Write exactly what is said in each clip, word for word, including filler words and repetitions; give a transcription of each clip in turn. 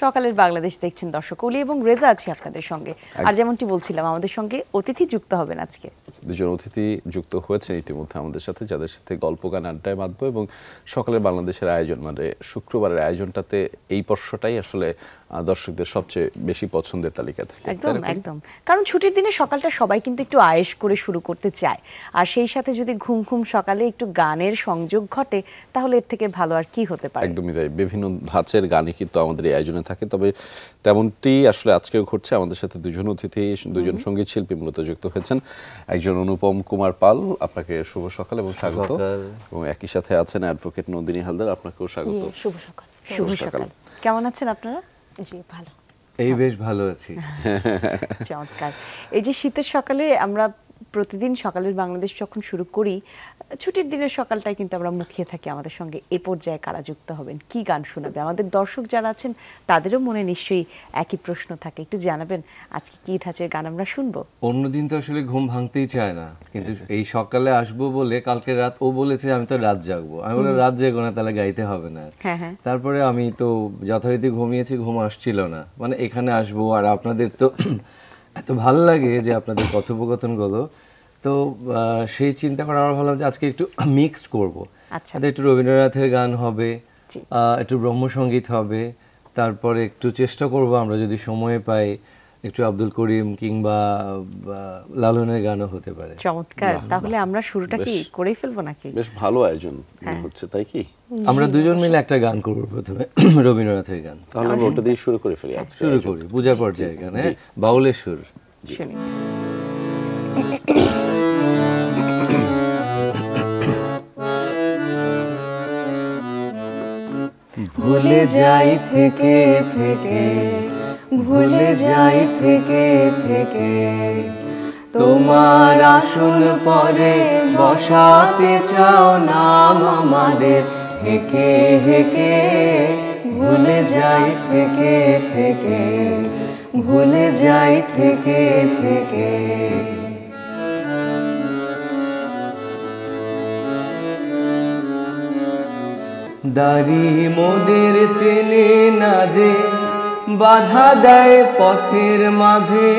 সকালের বাংলাদেশ দেখছেন দর্শক, ওলি এবং রেজা আছি আপনাদের সঙ্গে। আর যেমনটি বলছিলাম, আমাদের সঙ্গে অতিথি যুক্ত হবেন আজকে। দুজন অতিথি যুক্ত হয়েছেন ইতিমধ্যে আমাদের সাথে, যাদের সাথে গল্প গান আড্ডায় বাঁধবো এবং সকালের বাংলাদেশের আয়োজন, মানে শুক্রবারের আয়োজনটাতে এই পর্ষটাই আসলে দর্শকদের সবচেয়ে বেশি পছন্দের তালিকা থাকে। একদম একদম, কারণ ছুটির দিনে সকালটা সবাই কিন্তু একটু আয়েশ করে শুরু করতে চায়, আর সেই সাথে যদি ঘুম ঘুম সকালে একটু গানের সংযোগ ঘটে তাহলে এর থেকে ভালো আর কি হতে পারে। একদমই তাই, বিভিন্ন ধাঁচের গানই কিন্তু আমাদের এই আয়োজনে থাকে। তবে তেমনটি আসলে আজকেও ঘটছে। আমাদের সাথে দুজন অতিথি, দুজন সঙ্গীত শিল্পী মূলত যুক্ত হয়েছেন। একজন অনুপম কুমার পাল, আপনাকে শুভ সকাল এবং স্বাগত, এবং একই সাথে আছেন অ্যাডভোকেট নন্দিনী হালদার, আপনাকেও স্বাগত। শুভ সকাল। শুভ সকাল, কেমন আছেন আপনারা? জি ভালো, এই বেশ ভালো আছি। চমৎকার। এই যে শীতের সকালে আমরা প্রতিদিন সকালের বাংলাদেশ যখন শুরু করি, ছুটির দিনের সকালটাই কিন্তু আমরা মুখিয়ে থাকি। আমাদের সঙ্গে এ পর্যায়ে কারা যুক্ত হবেন, কি গান শোনাবে? আমাদের দর্শক যারা আছেন তাদেরও মনে নিশ্চয়ই একই প্রশ্ন থাকে, একটু জানাবেন আজকে কি ধাঁচের গান আমরা শুনবো। অন্যদিন তো আসলে ঘুম ভাঙতেই চায় না, কিন্তু এই সকালে আসবো বলে কালকে রাত ও বলেছে আমি তো রাত জাগবো, আমি বলে রাত জাগবো না তাহলে গাইতে হবে না। তারপরে আমি তো যথারীতি ঘুমিয়েছি, ঘুম আসছিল না, মানে এখানে আসবো। আর আপনাদের তো এত ভালো লাগে যে আপনাদের কথোপকথনগুলো, তো সেই চিন্তা করে আমরা ভাবলাম যে আজকে একটু মিক্সড করবো। আচ্ছা, একটু রবীন্দ্রনাথের গান হবে, একটু ব্রহ্মসঙ্গীত হবে, তারপরে একটু চেষ্টা করবো আমরা যদি সময় পাই একটু আব্দুল করিম কিংবা লালনের গানও হতে পারে। চমৎকার, তাহলে আমরা শুরুটা কি করেই ফেলবো নাকি? বেশ ভালো আয়োজন হচ্ছে, তাই কি? আমরা দুজন মিলে একটা গান করবো প্রথমে, রবীন্দ্রনাথের গান, তাহলে আমরা ওটা দিয়ে শুরু করে ফেলি। আজকে শুরু করি পূজা পর্যায়ের গান, হ্যাঁ, বাউলের সুর। ভুলে যাই থেকে থেকে, ভুলে যাই থেকে থেকে, তোমার আসন পরে বসাতে চাও নাম আমাদের হেঁকে হেঁকে। ভুলে যাই থেকে থেকে, ভুলে যাই থেকে থেকে, দাড়ি মোদের চেনে না যে বাধা দেয় পথের মাঝে,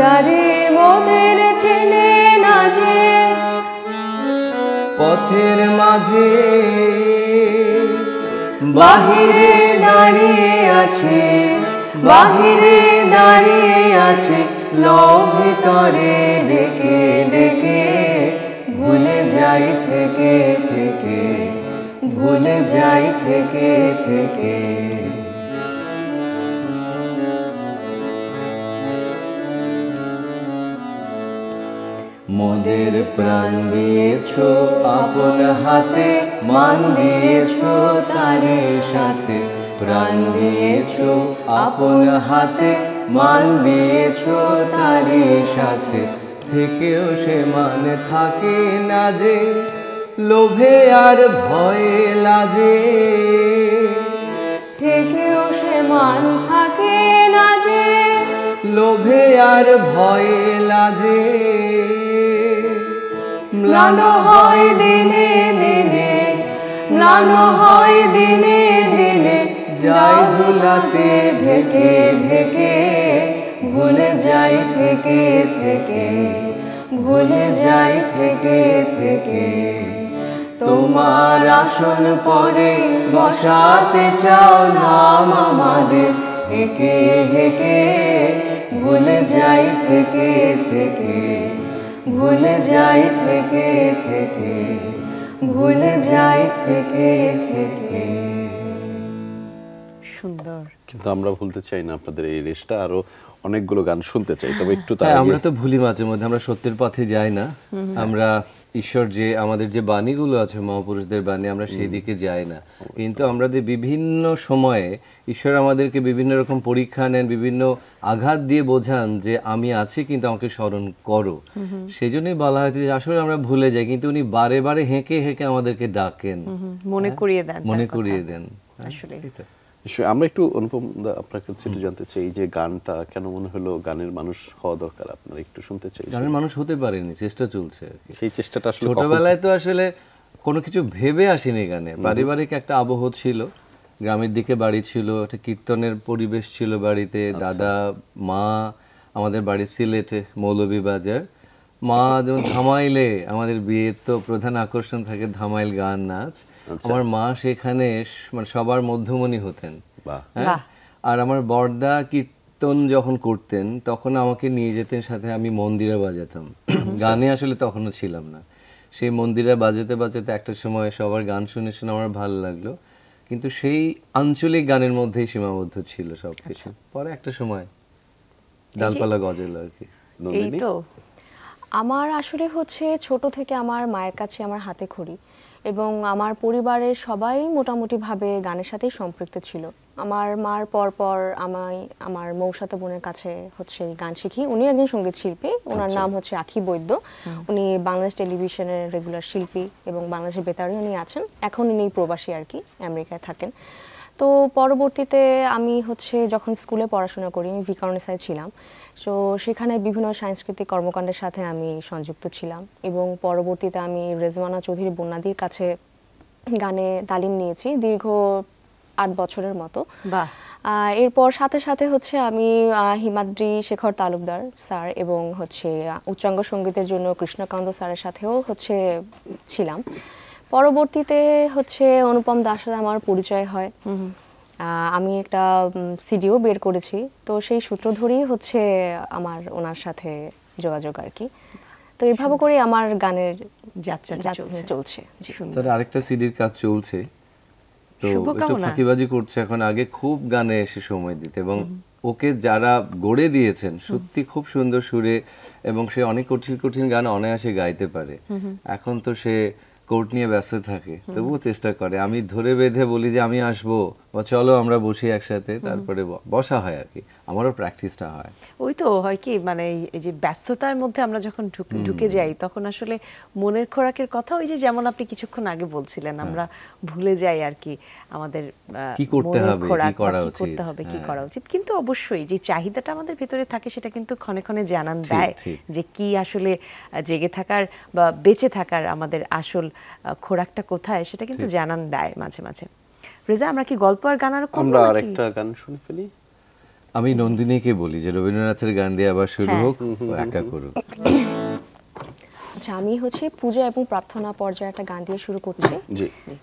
দাড়ি মোদের চেনে না যে পথের মাঝে, বাহিরে দাঁড়িয়ে আছে, বাহিরে দাঁড়িয়ে আছে লও ভিতরে ডেকে ডেকে। ভুলে যাই থেকে থেকে, ভুলে যাই থেকে থেকে, মোদের প্রাণ দিয়েছো আপন হাতে, মান দিয়েছো তারে সাথে, প্রাণ দিয়েছো আপন হাতে, মান দিয়েছো তারে সাথে, থেকেও সে মান থাকে না যে লোভে আর ভয়ে লাজে, থেকেও সে মান থাকে না যে লোভে আর ভয়ে লাজে, ম্লান হয় দিনে দিনে, ম্লান হয় দিনে দিনে, যাই ভুলাতে ঢেকে ঢেকে। ভুলে যাই থেকে থেকে, ভুলে যাই থেকে থেকে, তোমার আসন পরে বসাতে চাও নাম আমাদের হেঁকে হেঁকে। ভুলে যাই থেকে থেকে, ভুলে যাই থেকে থেকে, ভুলে যাই থেকে থেকে। সুন্দর, কিন্তু আমরা ভুলতে চাই না আপনাদের এই রেশটা, আরো অনেকগুলো গান শুনতে চাই। তবে একটু তাই, আমরা তো ভুলি মাঝে মধ্যে, আমরা সত্যের পথে যাই না, আমরা ঈশ্বর যে আমাদের যে বাণীগুলো আছে মহাপুরুষদের বাণী, আমরা সেই দিকে যাই না। কিন্তু আমরা যে বিভিন্ন সময়ে ঈশ্বর আমাদেরকে বিভিন্ন রকম পরীক্ষা নেন, বিভিন্ন আঘাত দিয়ে বোঝান যে আমি আছি কিন্তু আমাকে স্মরণ করো। সেজন্যই বলা হয়েছে যে আসলে আমরা ভুলে যাই, কিন্তু উনি বারে বারে হেঁকে হেঁকে আমাদেরকে ডাকেন, মনে করিয়ে দেন, মনে করিয়ে দেন। আসলে আমরা একটু অনুপম দা আপনার কাছে একটু জানতে চাই, যে গানটা কেন মনে হলো গানের মানুষ হওয়া দরকার আপনার, একটু শুনতে চাই। গানের মানুষ হতে পারেনি, চেষ্টা চলছে, সেই চেষ্টাটা আসলে ছোটবেলায় তো আসলে কোনো কিছু ভেবে আসেনি গানে, পারিবারিক একটা আবহ ছিল, গ্রামের দিকে বাড়ি ছিল, একটা কীর্তনের পরিবেশ ছিল বাড়িতে। দাদা মা আমাদের বাড়ি সিলেটে মৌলভীবাজার। মা যেমন ধামাইলে, আমাদের বিয়ের তো প্রধান আকর্ষণ থাকে ধামাইল গান নাচ, আমার মা সেখানে মানে সবার মধ্যমণি হতেন। হ্যাঁ, আর আমার বড়দা কীর্তন যখন করতেন তখন আমাকে নিয়ে যেতেন সাথে, আমি মন্দিরে বাজাতাম। গানে আসলে তখনও ছিলাম না। সেই মন্দিরে বাজাতে বাজাতে একটা সময় সবার গান শুনে শুনে আমার ভালো লাগলো, কিন্তু সেই আঞ্চলিক গানের মধ্যেই সীমাবদ্ধ ছিল সব কিছু। পরে একটা সময় ডালপালা গজালো আর কি। এই তো আমার আসলে হচ্ছে ছোট থেকে আমার মায়ের কাছে আমার হাতে খড়ি, এবং আমার পরিবারের সবাই মোটামুটিভাবে গানের সাথেই সম্পৃক্ত ছিল। আমার মার পরপর আমায় আমার মৌসাতো বোনের কাছে হচ্ছে গান শিখি। উনি একজন সঙ্গীত শিল্পী, ওনার নাম হচ্ছে আখি বৈদ্য। উনি বাংলাদেশ টেলিভিশনের রেগুলার শিল্পী এবং বাংলাদেশ বেতারে উনি আছেন। এখন উনি প্রবাসী আর কি, আমেরিকায় থাকেন। তো পরবর্তীতে আমি হচ্ছে যখন স্কুলে পড়াশোনা করি, আমি ভিকারুননিসায় ছিলাম। সো সেখানে বিভিন্ন সাংস্কৃতিক কর্মকাণ্ডের সাথে আমি সংযুক্ত ছিলাম, এবং পরবর্তীতে আমি রেজওয়ানা চৌধুরী বন্যাদির কাছে গানে তালিম নিয়েছি দীর্ঘ আট বছরের মতো। এরপর সাথে সাথে হচ্ছে আমি হিমাদ্রি শেখর তালুকদার স্যার এবং হচ্ছে উচ্চাঙ্গ সঙ্গীতের জন্য কৃষ্ণকান্ত স্যারের সাথেও হচ্ছে ছিলাম। পরবর্তীতে হচ্ছে অনুপম দাস সাথে আমার পরিচয় হয়। আমি একটা সিডিও বের করেছি, তো সেই সূত্র ধরেই হচ্ছে আমার ওনার সাথে যোগাযোগ আর কি। তো এইভাবে করে আমার গানের যাত্রা চলছে। সুন্দর, আরেকটা সিডির কাজ চলছে, তো একটু ফাঁকিবাজি করছে এখন। আগে খুব গানে এসে সময় দিতে, এবং ওকে যারা গড়ে দিয়েছেন সত্যি খুব সুন্দর সুরে, এবং সে অনেক কঠিন কঠিন গান অনায়াসে গাইতে পারে। এখন তো সে কোর্ট নিয়ে ব্যস্ত থাকে, তবুও চেষ্টা করে। আমি ধরে বেঁধে বলি যে আমি আসবো বা চলো আমরা বসি একসাথে, তারপরে বসা হয় আর কি, আমারও প্র্যাকটিসটা হয়। ওই তো হয় কি, মানে এই যে ব্যস্ততার মধ্যে আমরা যখন ঢুকে যাই তখন আসলে মনের খোরাকের কথা ওই যে, যেমন আপনি কিছুক্ষণ আগে বলছিলেন, আমরা ভুলে যাই আর কি আমাদের কি করতে হবে, কি করা উচিত করতে হবে কি করা উচিত। কিন্তু অবশ্যই যে চাহিদাটা আমাদের ভিতরে থাকে সেটা কিন্তু ক্ষণে ক্ষণে জানান দেয় যে কি আসলে জেগে থাকার বা বেঁচে থাকার আমাদের আসল খোরাকটা কোথায়, সেটা কিন্তু জানান দেয় মাঝে মাঝে। রেজা, আমরা কি গল্প আর গান আর কোন আমরা আরেকটা গান শুনে ফেলি? আমি নন্দিনীকে বলি যে রবীন্দ্রনাথের গান দিয়ে আবার শুরু হোক, একা করুক। আচ্ছা, আমি হচ্ছে পূজা এবং প্রার্থনা পর্যায়ে একটা গান দিয়ে শুরু করছি। জি, মাঝে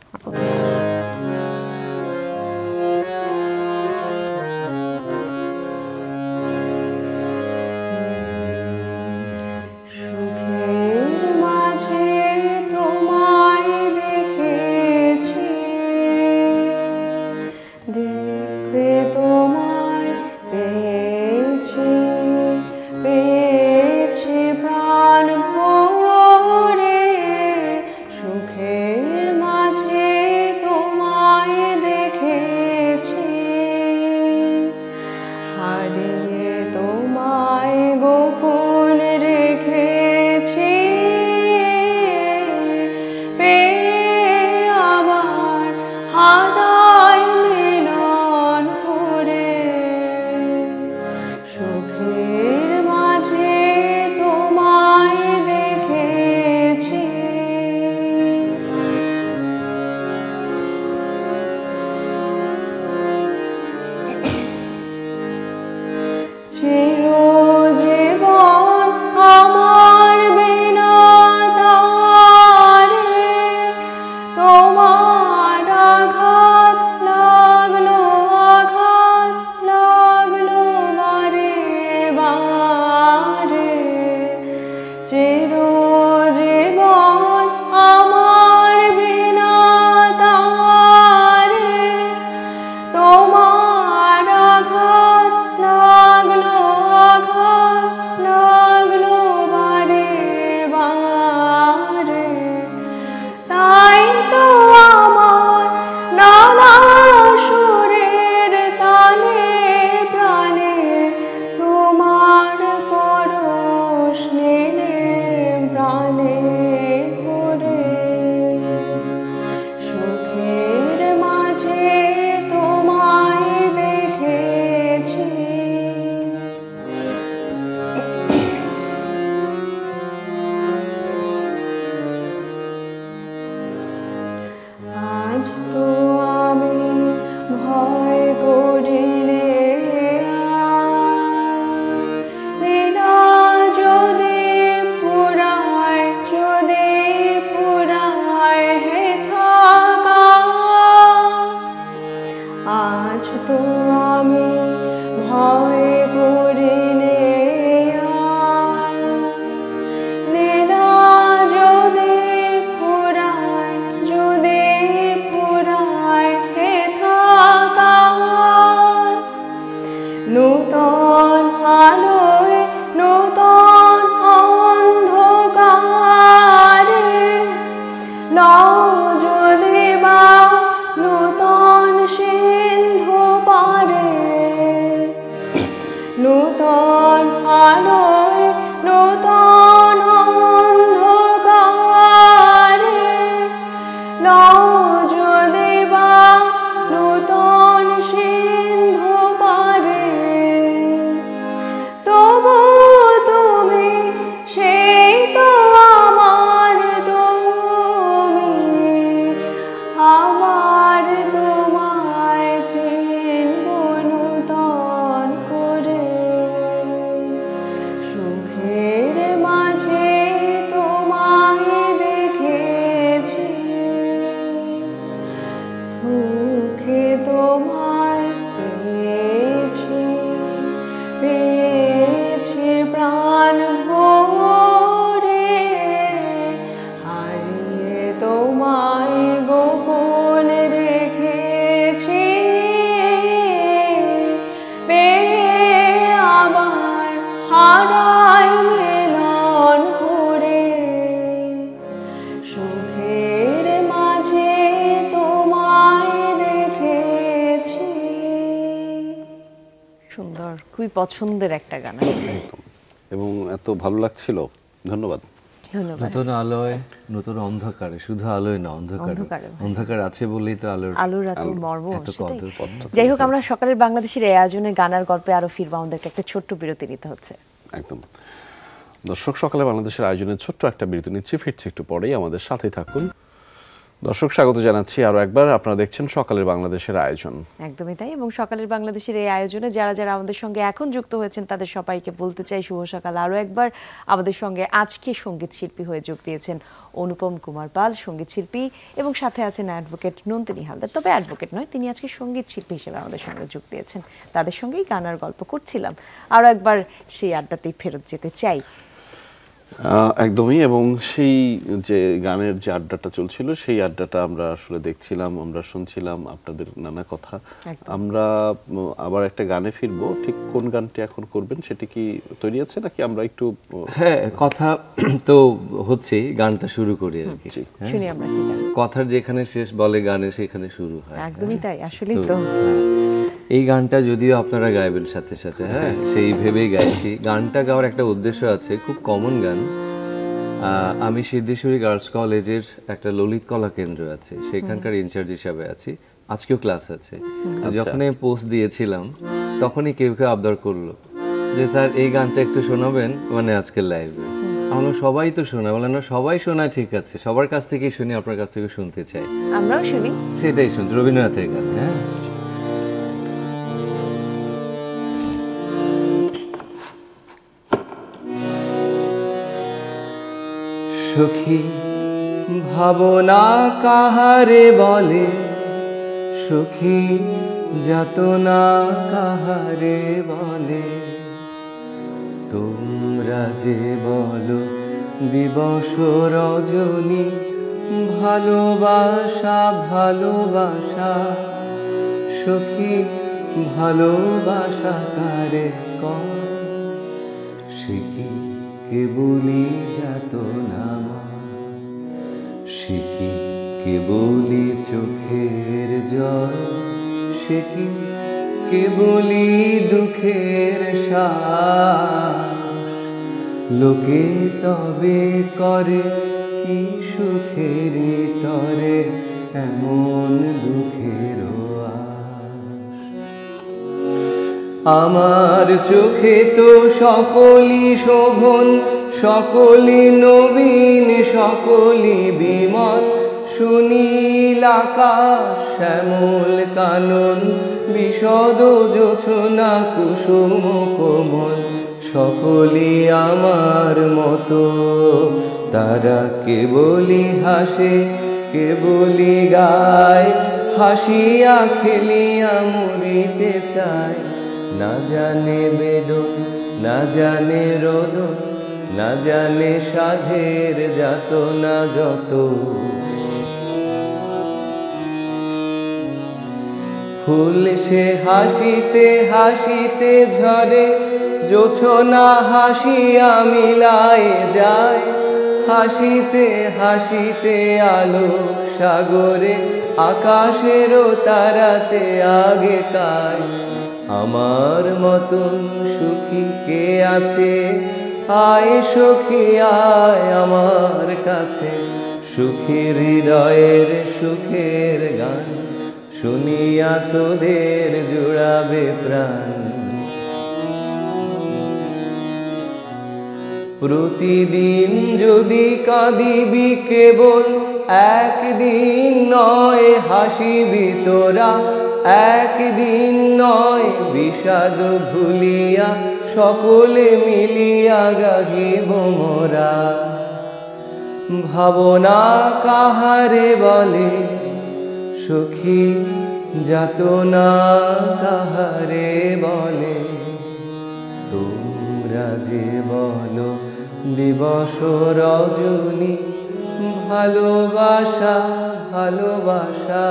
সুখে তোমায় পেয়েছি পেয়েছি প্রাণ ভরে, হারিয়ে তোমায় গোপন রেখেছি, পেয়ে আবার হারাই মিলন করে। সুখের মাঝে তোমায় দেখেছি। সুন্দর, খুবই পছন্দের একটা গান এবং এত ভালো লাগছিল। ধন্যবাদ। নতুন আলোয়, নতুন অন্ধকারে, শুধু আলোয় না অন্ধকারে, অন্ধকার আছে বলেই তো আলোর আলোর এত মর্ম। যাই হোক, আমরা সকালের বাংলাদেশের এই আয়োজনে গানার গল্পে আরো ফিরবো, আমাদেরকে একটা ছোট্ট বিরতি নিতে হচ্ছে। একদম দর্শক, সকালে বাংলাদেশের আয়োজনে ছোট্ট একটা বিরতি নিচ্ছি, ফিরছি একটু পরেই, আমাদের সাথে থাকুন। দর্শক, স্বাগত জানাচ্ছি আরও একবার। আপনারা দেখছেন সকালের বাংলাদেশের আয়োজন। একদমই তাই, এবং সকালের বাংলাদেশের এই আয়োজনে যারা যারা আমাদের সঙ্গে এখন যুক্ত হয়েছেন তাদের সবাইকে বলতে চাই শুভ সকাল আরও একবার। আমাদের সঙ্গে আজকে সঙ্গীত শিল্পী হয়ে যোগ দিয়েছেন অনুপম কুমার পাল, সঙ্গীত শিল্পী, এবং সাথে আছেন অ্যাডভোকেট নন্দিনী হালদার। তবে অ্যাডভোকেট নয়, তিনি আজকে সঙ্গীত শিল্পী হিসেবে আমাদের সঙ্গে যোগ দিয়েছেন। তাদের সঙ্গেই গানার গল্প করছিলাম, আরও একবার সেই আড্ডাতেই ফেরত যেতে চাই। একদমই, এবং সেই যে গানের যে আড্ডাটা চলছিল সেই আড্ডাটা আমরা আসলে দেখছিলাম, আমরা শুনছিলাম আপনাদের নানা কথা। আমরা আবার একটা গানে ফিরবো, ঠিক কোন গানটি এখন করবেন সেটি কি তৈরি আছে নাকি আমরা একটু? হ্যাঁ, কথা তো হচ্ছে, গানটা শুরু করি আর কি। শুনি আমরা কি গান। কথার যেখানে শেষ বলে গানে সেখানে শুরু হয়। একদমই তাই, আসলেই তো। এই গানটা যদিও আপনারা গাইবেন সাথে সাথে, হ্যাঁ সেই ভেবেই গাইছি। গানটা গাওয়ার একটা উদ্দেশ্য আছে, খুব কমন গান। আমি সিদ্ধেশ্বরী গার্লস কলেজের একটা ললিত কলা কেন্দ্র আছে, সেখানকার ইনচার্জ হিসাবে আছি, আজকেও ক্লাস আছে। যখন আমি পোস্ট দিয়েছিলাম তখনই কেউ কেউ আবদার করলো যে স্যার এই গানটা একটু শোনাবেন, মানে আজকের লাইভে। আমরা সবাই তো শোনা, বলে না সবাই শোনা ঠিক আছে, সবার কাছ থেকেই শুনি, আপনার কাছ থেকে শুনতে চাই, আমরাও শুনি, সেটাই শুনছি, রবীন্দ্রনাথের গান। হ্যাঁ, সখী ভাবনা কাহারে বলে, সখী যাতনা কাহারে বলে, তোমরা যে বলো দিবস রজনী ভালোবাসা ভালোবাসা, সখী ভালোবাসা কারে কয়, সে কি কেবলি যাতনামা, সে কি কেবলি চোখের জল, সে কি কেবলি দুঃখের শ্বাস, লোকে তবে করে কি সুখের তরে এমন দুঃখের আশ। আমার চোখে তো সকলই শোভন, সকলি নবীন, সকলি বিমল, সুনীল আকাশ, শ্যামল কানন, বিশদ জোছনা, কুসুম কোমল, সকলি আমার মতো। তারা কেবলি হাসে, কেবলি গায়, হাসিয়া খেলিয়া মরিতে চায়, না জানে বেদন, না জানে রোদন, না জানে সাধের যত না যত। ফুল সে হাসিতে হাসিতে ঝরে, জোছনা হাসিয়া মিলায় যায়, হাসিতে হাসিতে আলোক সাগরে, আকাশেরও তারাতে আগে কায়। আমার মতন সুখী কে আছে, আয় সখী আয় আমার কাছে, সুখের হৃদয়ের সুখের গান শুনিয়া তোদের জুড়াবে প্রাণ। প্রতিদিন যদি কাঁদিবি কেবল, একদিন নয় হাসিবি তোরা, একদিন নয় বিষাদ ভুলিয়া, সকলে মিলিয়া গাহিব মোরা। ভাবনা কাহারে বলে, সখী যাতনা কাহারে বলে, তোমরা যে বলো দিবস রজনী ভালোবাসা ভালোবাসা,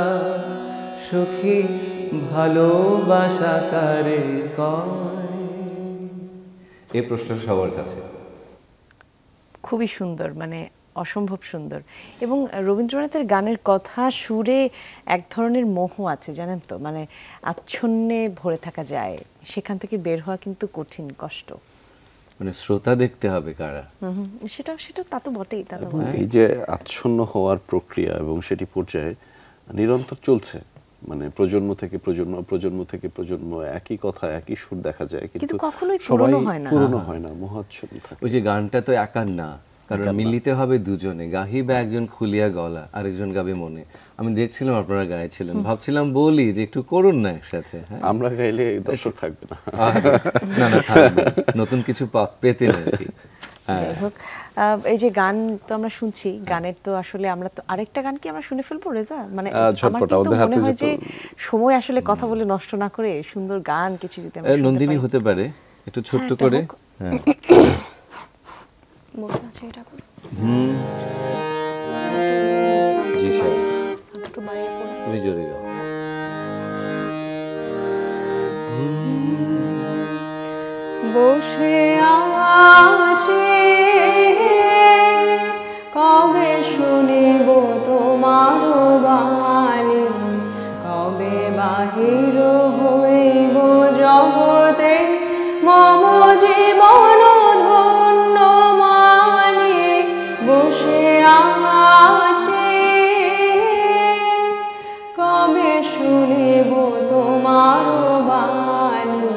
সখী ভালোবাসা কারে কয়? এই প্রশ্ন সবার কাছে। খুবই সুন্দর, মানে অসম্ভব সুন্দর। এবং রবীন্দ্রনাথের গানের কথা সুরে এক ধরনের মোহ আছে জানেন তো, মানে আচ্ছন্নে ভরে থাকা যায়, সেখান থেকে বের হওয়া কিন্তু কঠিন, কষ্ট। মানে শ্রোতা দেখতে হবে কারা, সেটা সেটা তা তো বটেই। তা এই যে আচ্ছন্ন হওয়ার প্রক্রিয়া এবং সেটি পর্যায়ে নিরন্তর চলছে, মানে প্রজন্ম থেকে প্রজন্ম প্রজন্ম থেকে প্রজন্ম একই কথা একই সুর দেখা যায়, কিন্তু কখনোই পুরনো হয় না, পুরনো হয় না, মোহাচ্ছন্ন থাকে। ওই যে গানটা তো একার না, কারণ মিলিতে হবে দুজনে, গাহিবে একজন খুলিয়া গলা আরেকজন গাবে মনে। আমি দেখছিলাম আপনারা গাইছিলেন, ভাবছিলাম বলি যে একটু করুন না একসাথে, আমরা গাইলে দর্শক থাকবে না। না না, নতুন কিছু পেতে নাকি। এই যে গান তো আমরা শুনছি, গানের তো আসলে আমরা তো আরেকটা গান কি আমরা শুনে ফেলবো রেজা? মানে আমার কিন্তু মনে হয় যে সময় আসলে কথা বলে নষ্ট না করে সুন্দর গান কিছু দিতে হবে। নন্দিনী হতে পারে একটু ছোট্ট করে, হ্যাঁ মোটা ছেটা করে, হুম জি স্যার, একটু বাইরে করে তুমি জোরে গাও। বসে আছে কবে শুনিব তোমার বাণী, কবে বাহির হইব জগতে মম জীবন ধন্য মানে। বসে আছে কবে শুনিব তোমার বাণী,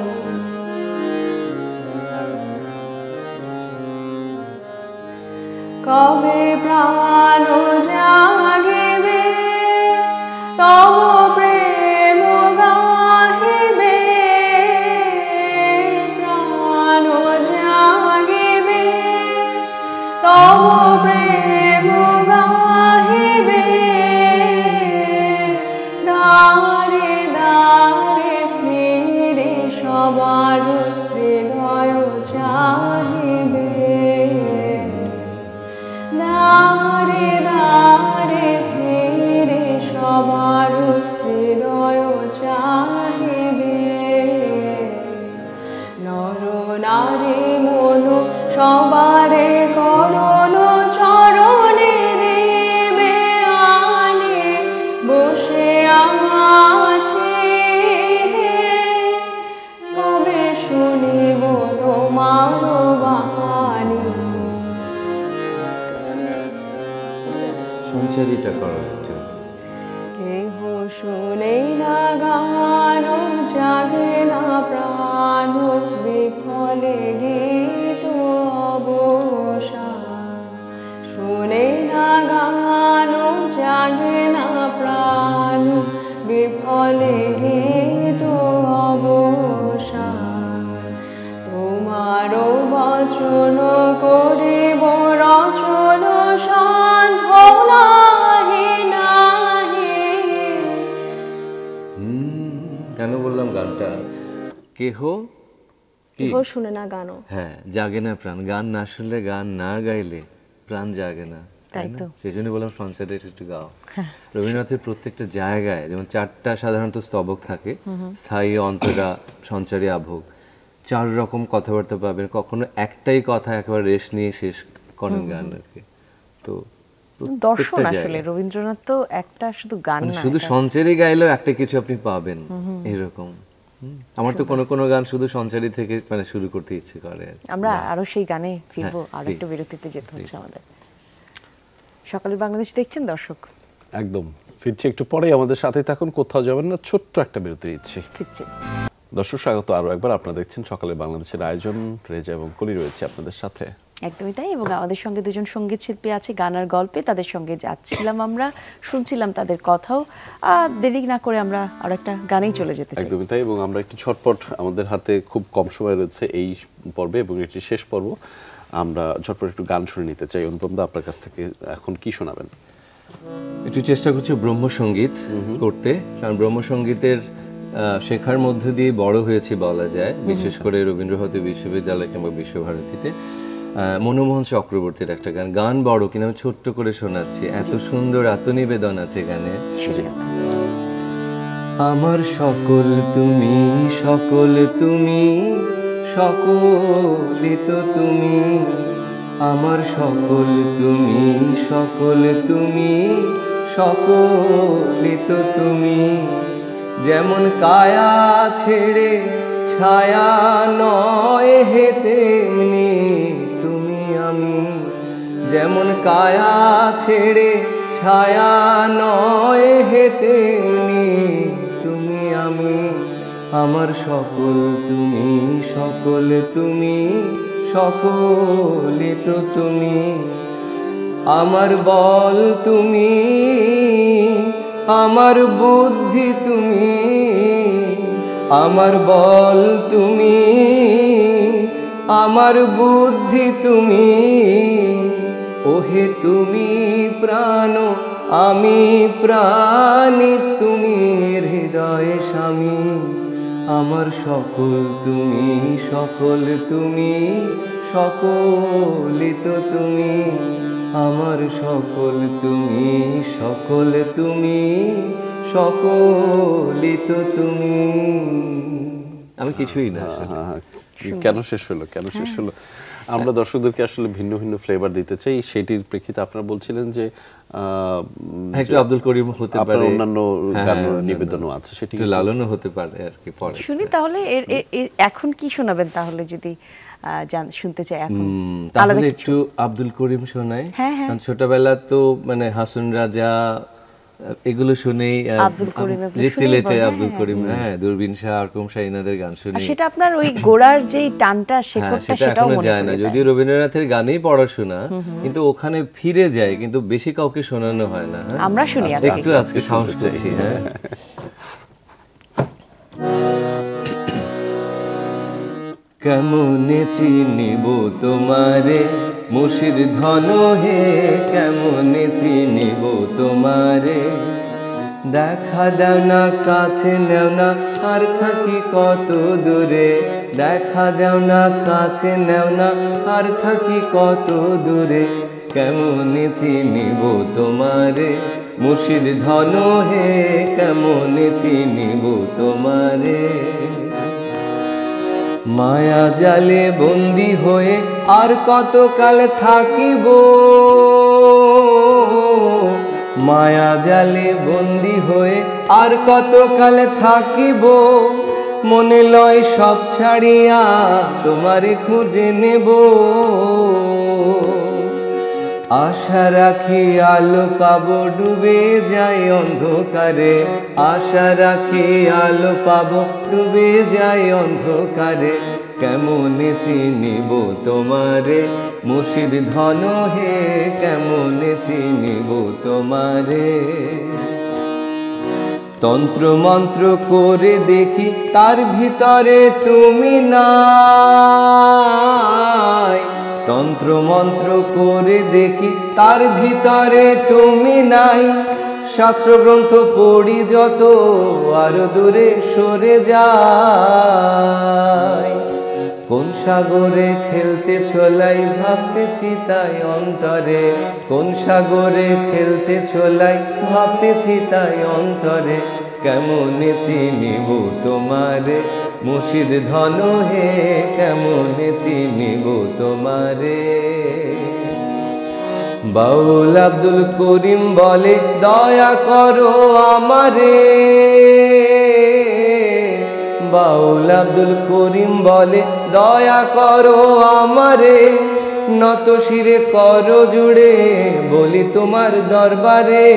কবে প্রাণ জাগিবে তব প্রেম গাহিবে, প্রাণ জাগিবে তব প্রেম গাহিবে, দ্বারে দ্বারে ফিরে সবার হৃদয় চাহিবে, দারে দারে ফিরে সবার হৃদয় চাহিবে, নর নারী মন সবারে করুণ চরণে দিবে আনে। বসে আছে কবে শুনিব তোমার বাণী, সঞ্চারিতা করার জন্য। কেহ শুনে না গান, জাগে না প্রাণ, বিফলে গীত অবসান। শুনে না গান, জাগে না প্রাণ, বিফলে গীত অবসান। তোমারও বচন করিব রচন জাগে না প্রাণ, গান না শুনলে গান না গাইলে প্রাণ জাগে না, তাই না? সেই জন্য বললাম সঞ্চারে একটু গাও। রবীন্দ্রনাথের প্রত্যেকটা জায়গায় যেমন চারটা সাধারণত স্তবক থাকে, স্থায়ী, অন্তরা, সঞ্চারী, আভোগ, চার রকম কথাবার্তা পাবেন, কখনো একটাই কথা একেবারে রেশ নিয়ে শেষ করেন গান আর কি। তো দর্শন আসলে রবীন্দ্রনাথ তো একটা শুধু গান না, শুধু সঞ্চারে গাইলেও একটা কিছু আপনি পাবেন এরকম। আমার তো কোন কোন গান শুধু সঞ্চারী থেকে মানে শুরু করতে ইচ্ছে করে। আমরা আরো সেই গানে ফিরবো, আর একটু বিরতিতে যেতে হচ্ছে আমাদের। সকালে বাংলাদেশ দেখছেন দর্শক, একদম ফিরছি একটু পরেই, আমাদের সাথে থাকুন, কোথাও যাবেন না, ছোট্ট একটা বিরতি দিচ্ছি, ফিরছি। দর্শক স্বাগত আরো একবার, আপনারা দেখছেন সকালে বাংলাদেশের আয়োজন, রেজা এবং কলি রয়েছে আপনাদের সাথে। একদমই তাই, এবং আমাদের সঙ্গে দুজন সঙ্গীত শিল্পী আছে গানার গল্পে, তাদের সঙ্গে যাচ্ছিলাম আমরা, শুনছিলাম তাদের কথাও। আর দেরি না করে আমরা আর একটা গানেই চলে যেতে চাই। একদমই তাই, এবং আমরা একটু ঝটপট, আমাদের হাতে খুব কম সময় রয়েছে এই পর্বে এবং এটি শেষ পর্ব, আমরা ঝটপট একটু গান শুনে নিতে চাই। অনুপম দা, আপনার কাছ থেকে এখন কি শোনাবেন? একটু চেষ্টা করছি ব্রহ্মসঙ্গীত করতে, কারণ ব্রহ্মসঙ্গীতের শেখার মধ্যে দিয়ে বড় হয়েছি বলা যায়, বিশেষ করে রবীন্দ্রভারতী বিশ্ববিদ্যালয় কিংবা বিশ্বভারতীতে। মনমোহন চক্রবর্তীর একটা গান, গান বড় কিনা আমি ছোট্ট করে শোনাচ্ছি, এত সুন্দর আত্মনিবেদন আছে গানে। আমার সকল তুমি, সকল তুমি, সকলই তো তুমি, আমার সকল তুমি, সকল তুমি, সকলই তো তুমি, যেমন কায়া ছেড়ে ছায়া নয় হে তেমনি তুমি আমি, যেমন কায়া ছেড়ে ছায়া নয় হে তেমনি তুমি আমি, আমার সকল তুমি, সকল তুমি, সকলই তো তুমি, আমার বল তুমি, আমার বুদ্ধি তুমি, আমার বল তুমি, আমার বুদ্ধি তুমি, ওহে তুমি প্রাণ আমি, প্রাণী তুমি হৃদয়ে স্বামী, আমার সকল তুমি, সকল তুমি, সকলই তো তুমি, আমার সকল তুমি, সকল তুমি, সকলই তো তুমি। আমি কিছুই না, কেন শেষ হলো, কেন শেষ হলো? আমরা দর্শকদেরকে আসলে ভিন্ন ভিন্ন ফ্লেভার দিতে চাই, সেটির প্রেক্ষিতে আপনারা বলছিলেন যে একটু আব্দুল করিম হতে পারে, অন্যান্য গান নিবেদনও আছে, সেটি একটু লালনও হতে পারে আর কি। পরে শুনি তাহলে, এখন কি শোনাবেন তাহলে? যদি জান শুনতে চাই এখন তাহলে একটু আব্দুল করিম শোনাই, কারণ ছোটবেলা তো মানে হাসন রাজা এগুলো শুনেই সিলেটে আব্দুল করিম, হ্যাঁ, দূরবীন শাহ, আরকুম শাহ, ইনাদের গান শুনি। সেটা আপনার ওই গোড়ার যে টানটা, সেটা সেটাও মনে যায় না, যদিও রবীন্দ্রনাথের গানেই পড়াশোনা, কিন্তু ওখানে ফিরে যায়, কিন্তু বেশি কাউকে শোনানো হয় না। আমরা শুনি একটু আজকে, সাহস করছি। হ্যাঁ, কেমনে চিনিব তোমারে মুর্শিদ ধন হে, কেমনে চিনিব তোমারে, দেখা দাও না কাছে নেও না আর থাকি কত দূরে, দেখা দাও না কাছে নেও না আর থাকি কত দূরে, কেমনে চিনিব তোমারে মুর্শিদ ধন হে, কেমনে চিনিব তোমারে, মায়া জালে বন্দি হয়ে আর কতকাল থাকিব, মায়া জালে বন্দি হয়ে আর কতকাল থাকিব, মনে লয় সব ছাড়িয়া তোমারে খুঁজে নেব, আশা রাখি আলো পাবো ডুবে যাই অন্ধকারে, আশা রাখি আলো পাবো ডুবে যাই অন্ধকারে, কেমনে চিনিব তোমারে মুর্শিদ ধন হে, কেমনে চিনিব তোমারে, তন্ত্র মন্ত্র করে দেখি তার ভিতরে তুমি নাই, তন্ত্র মন্ত্র করে দেখি তার ভিতরে তুমি নাই, শাস্ত্রগ্রন্থ পড়ি যত আরো দূরে সরে যায়, কোন সাগরে খেলতে ছোলাই ভাবতেছি তাই অন্তরে, কোন সাগরে খেলতে ছোলাই ভাবতেছি তাই অন্তরে, কেমনে চিনিব তোমারে মুর্শিদ ধন হে, কেমনে চিনিব তোমারে, বাউল আব্দুল করিম বলে দয়া করো আমারে, বাউল আব্দুল করিম বলে দয়া করো আমারে, নত শিরে করো জুড়ে বলি তোমার দরবারে,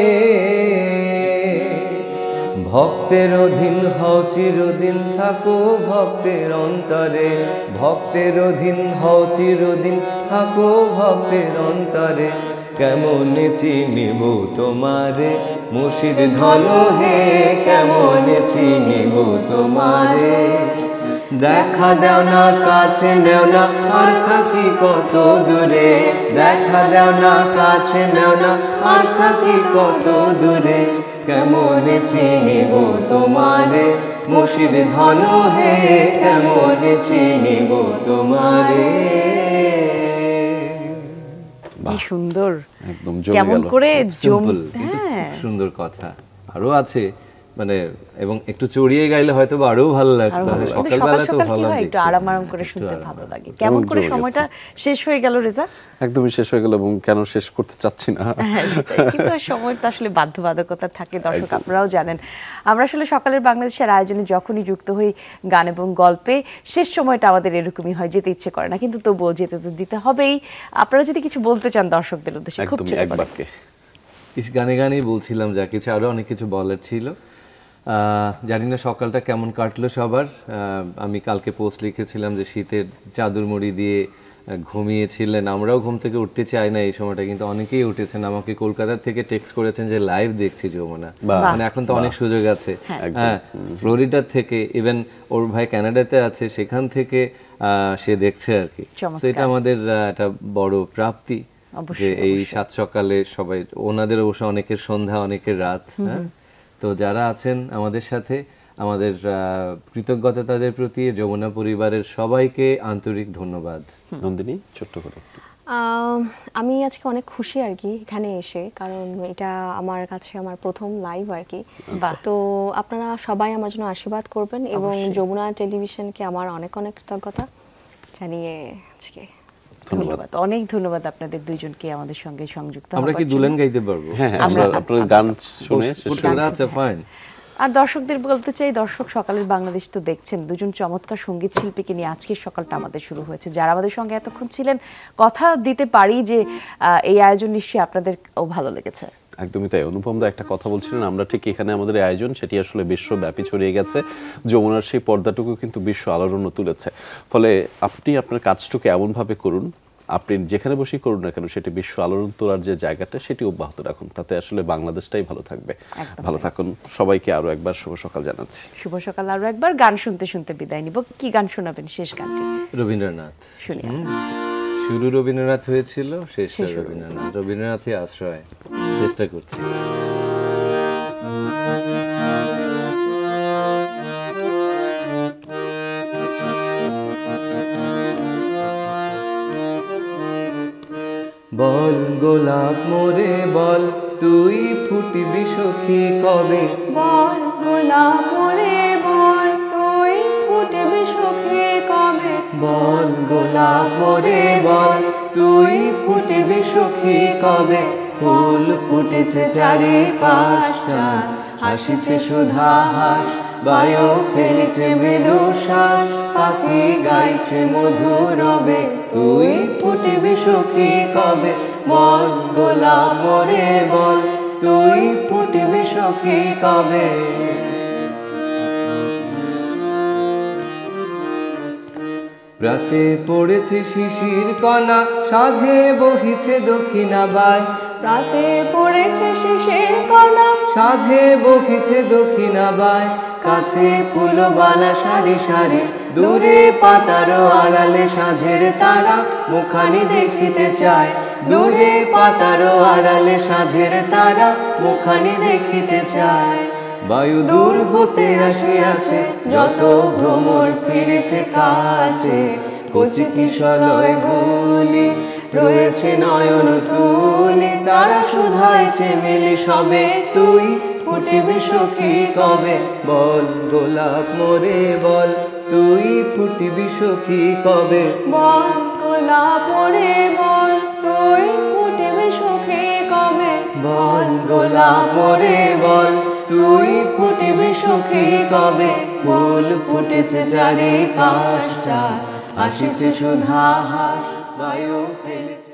ভক্তের অধীন হও চিরদিন থাকো ভক্তের অন্তরে, ভক্তের অধীন হও চিরদিন থাকো ভক্তের অন্তরে, কেমনে চিনিব তোমারে মুর্শিদ ধন হে, কেমনে চিনিব তোমারে, देखा देव ना काछे नेव ना आर थाकी कत दूरे देखा देव ना काछे नेव ना आर थाकी कत दूरे केमने चिनिब तोमारे मुर्शिद धनु हे केमने चिनिब तोमारे। কি সুন্দর, একদম কেমন করে জম্বল, হ্যাঁ সুন্দর কথা। আরো আছে মানে এবং একটু চড়িয়ে গাইলে হয়তো আরো ভালো লাগতো। সকালবেলা তো ভালো লাগে, একটু আরাম আরাম করে শুনতে ভালো লাগে। কেমন করে সময়টা শেষ হয়ে গেল রেজা? একদমই শেষ হয়ে গেল এবং কেন শেষ করতে চাচ্ছি না, কিন্তু সময় তো আসলে বাধ্যবাধকতা থাকে। দর্শক আপনারাও জানেন আমরা আসলে সকালের বাংলাদেশের আয়োজনে যখনই যুক্ত হই গান এবং গল্পে শেষ সময়টা আমাদের এরকমই হয়, যেতে ইচ্ছে করে না কিন্তু তবুও যেতে তো দিতে হবেই। আপনারা যদি কিছু বলতে চান দর্শকদের উদ্দেশ্যে খুব ছোট এক বাক্যে। ইস গানে গানেই বলছিলাম যা কিছু, আরো অনেক কিছু বলার ছিল। জানি না সকালটা কেমন কাটলো সবার। আমি কালকে পোস্ট লিখেছিলাম যে শীতের চাদর মুড়ি দিয়ে ঘুমিয়েছিলেন, আমরাও ঘুম থেকে উঠতে চাই না এই সময়টা, কিন্তু অনেকেই উঠেছেন। আমাকে কলকাতা থেকে টেক্সট করেছেন যে লাইভ দেখছি যমুনা, মানে এখন তো অনেক সুযোগ আছে। হ্যাঁ, ফ্লোরিডা থেকে, ইভেন ওর ভাই কানাডাতে আছে, সেখান থেকে সে দেখছে আর কি। তো এটা আমাদের একটা বড় প্রাপ্তি যে এই সাত সকালে সবাই, ওনাদের অবশ্য অনেকের সন্ধ্যা অনেকের রাত। হ্যাঁ, তো যারা আছেন আমাদের সাথে, আমাদের কৃতজ্ঞতা তাদের প্রতি। যমুনা পরিবারের সবাইকে আন্তরিক ধন্যবাদ। নন্দিনী ছোট্ট করে। আমি আজকে অনেক খুশি আর কি এখানে এসে, কারণ এটা আমার কাছে আমার প্রথম লাইভ আর কি। তো আপনারা সবাই আমার জন্য আশীর্বাদ করবেন এবং যমুনা টেলিভিশনকে আমার অনেক অনেক কৃতজ্ঞতা জানিয়ে আজকে ধন্যবাদ, অনেক ধন্যবাদ আপনাদের দুইজনকে আমাদের সঙ্গে সংযুক্ত হওয়ার জন্য। আমরা কি দুলেন গাইতে পারবো? হ্যাঁ, আমরা আপনাদের গান শুনে শেষ করি। আচ্ছা ফাইন। আর দর্শকদের বলতে চাই, দর্শক সকালের বাংলাদেশ তো দেখছেন, দুজন চমৎকার সঙ্গীত শিল্পীকে নিয়ে আজকের সকালটা আমাদের শুরু হয়েছে। যারা আমাদের সঙ্গে এতক্ষণ ছিলেন, কথা দিতে পারি যে এই আয়োজন নিশ্চয়ই আপনাদেরও ভালো লেগেছে। একদমই তাই। অনুপম দা একটা কথা বলছিলেন, আমরা ঠিক এখানে আমাদের আয়োজন সেটি আসলে বিশ্বব্যাপী ছড়িয়ে গেছে, যমুনার সেই পর্দাটুকু কিন্তু বিশ্ব আলোড়নও তুলেছে। ফলে আপনি আপনার কাজটুকু এমনভাবে করুন, আপনি যেখানে বসেই করুন না কেন সেটি বিশ্ব আলোড়ন তোলার যে জায়গাটা সেটি অব্যাহত রাখুন, তাতে আসলে বাংলাদেশটাই ভালো থাকবে। ভালো থাকুন সবাইকে, আরও একবার শুভ সকাল জানাচ্ছি। শুভ সকাল। আরও একবার গান শুনতে শুনতে বিদায় নিব। কি গান শোনাবেন? শেষ গানটি রবীন্দ্রনাথ। শুরু রবীন্দ্রনাথ হয়েছিল, শেষ রবীন্দ্রনাথ। রবীন্দ্রনাথই আশ্রয়, চেষ্টা করছি। বল গোলাপ মোরে বল তুই ফুটবি সখী কবে, বল গোলাপ মোরে বল তুই ফুটবি সখী কবে, বল গোলাপ মোরে বল তুই ফুটবি সখী কবে। ফুল ফুটেছে চারিপাশ, চাঁদ হাসিছে সুধা হাস, বায়ু ফেলেছে মৃদু শ্বাস, পাখি গাইছে মধুর রবে, তুই ফুটবি সখী কবে। বল গোলাপ মোরে বল তুই ফুটবি সখী কবে। রাতে পড়েছে শিশির কণা সাজে বহিছে দক্ষিণা বাই, রাতে পড়েছে শিশির কণা সাজে বহিছে দক্ষিণা বাই, কাছে ফুলবালা সারি সারি দূরে পাতারো আড়ালে সাঁঝের তারা মুখানি দেখিতে চায়, দূরে পাতারো আড়ালে সাঁঝের তারা মুখানি দেখিতে চায়। বায়ু দূর হতে আসিয়াছে যত ভ্রমর ফিরেছে কাছে, কচি কিশলয় ভুলি রয়েছে নয়ন তুলি, তারা শুধাইছে মিলি সবে তুই ফুটবি সখী কবে। বল গোলাপ মোরে বল তুই ফুটবি সখী কবে, বল গোলাপ মোরে বল তুই ফুটবি সখী কবে, বল গোলাপ মোরে বল তুই ফুটবি সখী কবে। ফুল ফুটেছে চারিপাশ, আসিছে সুধা হাস, বায়ু ফেলেছে।